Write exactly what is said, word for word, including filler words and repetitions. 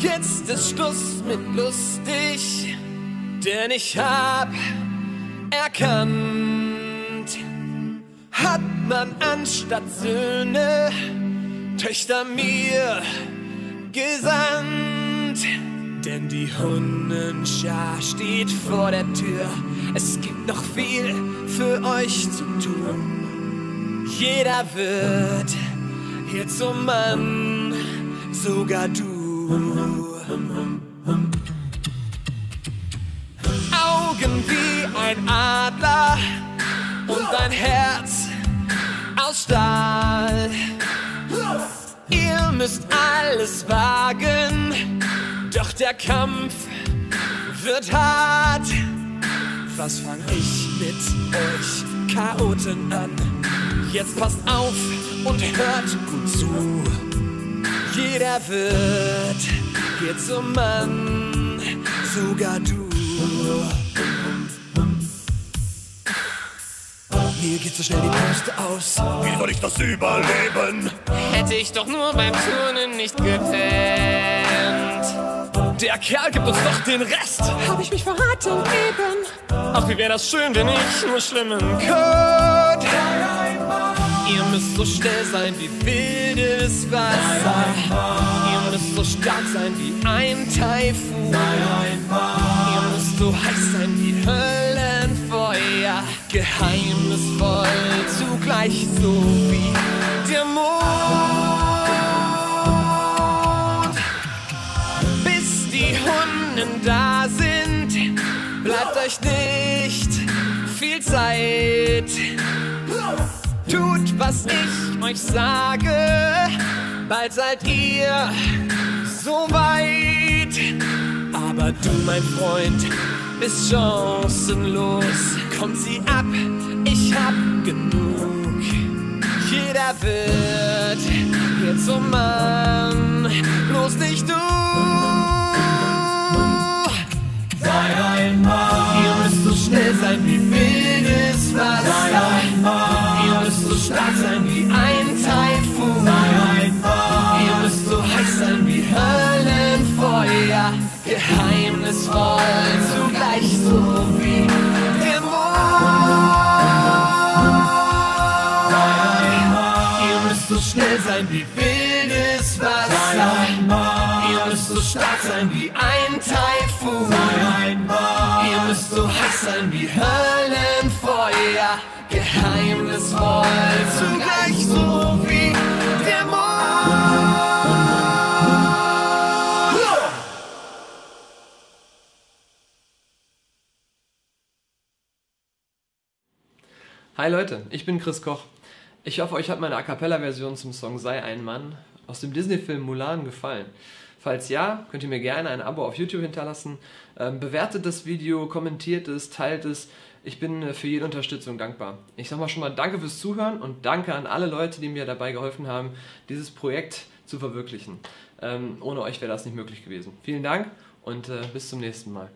Jetzt ist Schluss mit lustig, denn ich hab erkannt, hat man anstatt Söhne Töchter mir gesandt. Denn die Hundenschar steht vor der Tür, es gibt noch viel für euch zu tun. Jeder wird hier zum Mann, sogar du. Augen wie ein Adler und ein Herz aus Stahl. Ihr müsst alles wagen, doch der Kampf wird hart. Was fang ich mit euch Chaoten an? Jetzt passt auf und hört gut zu. Jeder wird hier zum Mann, sogar du. Mir geht so schnell die Puste aus. Wie soll ich das überleben? Hätte ich doch nur beim Turnen nicht gepennt. Der Kerl gibt uns doch den Rest. Hab ich mich verraten eben? Ach, wie wär das schön, wenn ich nur schlimmen könnte. Ihr müsst so schnell sein wie wildes Wasser. Ihr müsst so stark sein wie ein Taifun. Ihr müsst so heiß sein wie Höllenfeuer. Geheimnisvoll zugleich, so wie der Mond. Da sind, bleibt euch nicht viel Zeit. Tut, was ich euch sage, bald seid ihr so weit. Aber du, mein Freund, bist chancenlos. Kommt sie ab, ich hab genug. Jeder wird hier zum Mann, bloß nicht du. Sei ein Mann. Ihr müsst so schnell sein wie wildes Wasser. Sei ein Mann. Ihr müsst so stark sein wie ein Taifun. Sei ein Mann. Ihr müsst so heiß sein wie Höllenfeuer. Geheimnisvoll zugleich, so wie der Mond. Sei ein Mann. Ihr müsst so schnell sein wie wildes Wasser. Sei ein Mann. Ihr müsst so stark sein wie ein Taifun. Ihr müsst so heiß sein wie Höllenfeuer, geheimnisvoll zugleich, so wie der Mond. Hi Leute, ich bin Chris Koch. Ich hoffe, euch hat meine A-Cappella-Version zum Song Sei ein Mann aus dem Disney-Film Mulan gefallen. Falls ja, könnt ihr mir gerne ein Abo auf YouTube hinterlassen, bewertet das Video, kommentiert es, teilt es. Ich bin für jede Unterstützung dankbar. Ich sag mal schon mal danke fürs Zuhören und danke an alle Leute, die mir dabei geholfen haben, dieses Projekt zu verwirklichen. Ohne euch wäre das nicht möglich gewesen. Vielen Dank und bis zum nächsten Mal.